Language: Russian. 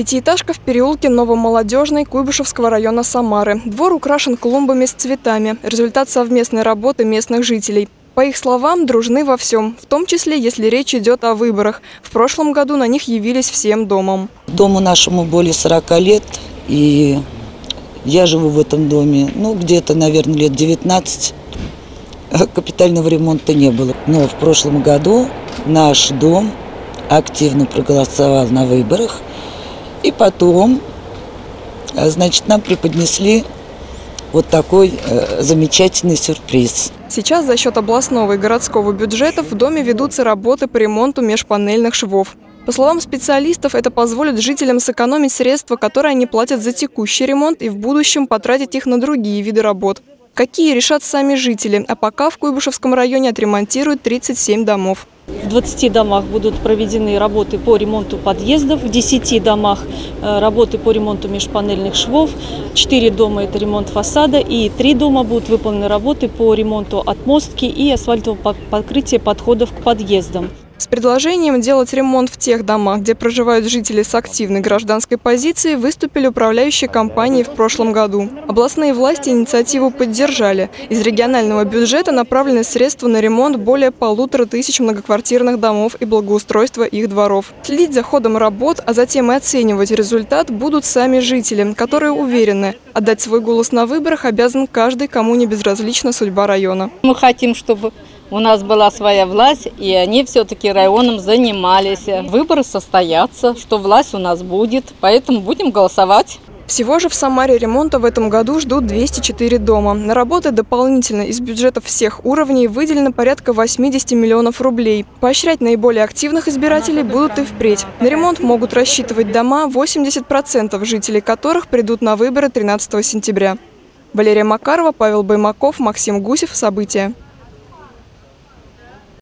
Пятиэтажка в переулке Новомолодежной Куйбышевского района Самары. Двор украшен клумбами с цветами. Результат совместной работы местных жителей. По их словам, дружны во всем, в том числе, если речь идет о выборах. В прошлом году на них явились всем домом. Дому нашему более 40 лет, и я живу в этом доме, ну, где-то, наверное, лет 19. Капитального ремонта не было. Но в прошлом году наш дом активно проголосовал на выборах, и потом, значит, нам преподнесли вот такой замечательный сюрприз. Сейчас за счет областного и городского бюджетов в доме ведутся работы по ремонту межпанельных швов. По словам специалистов, это позволит жителям сэкономить средства, которые они платят за текущий ремонт, и в будущем потратить их на другие виды работ. Какие, решат сами жители, а пока в Куйбышевском районе отремонтируют 37 домов. В 20 домах будут проведены работы по ремонту подъездов, в 10 домах работы по ремонту межпанельных швов, 4 дома – это ремонт фасада, и 3 дома будут выполнены работы по ремонту отмостки и асфальтового покрытия подходов к подъездам. С предложением делать ремонт в тех домах, где проживают жители с активной гражданской позицией, выступили управляющие компании в прошлом году. Областные власти инициативу поддержали. Из регионального бюджета направлены средства на ремонт более 1500 многоквартирных домов и благоустройство их дворов. Следить за ходом работ, а затем и оценивать результат будут сами жители, которые уверены, отдать свой голос на выборах обязан каждый, кому не безразлична судьба района. Мы хотим, чтобы у нас была своя власть, и они все-таки районом занимались. Выборы состоятся, что власть у нас будет, поэтому будем голосовать. Всего же в Самаре ремонта в этом году ждут 204 дома. На работы дополнительно из бюджетов всех уровней выделено порядка 80 миллионов рублей. Поощрять наиболее активных избирателей будут и впредь. На ремонт могут рассчитывать дома, 80% жителей которых придут на выборы 13 сентября. Валерия Макарова, Павел Баймаков, Максим Гусев. События.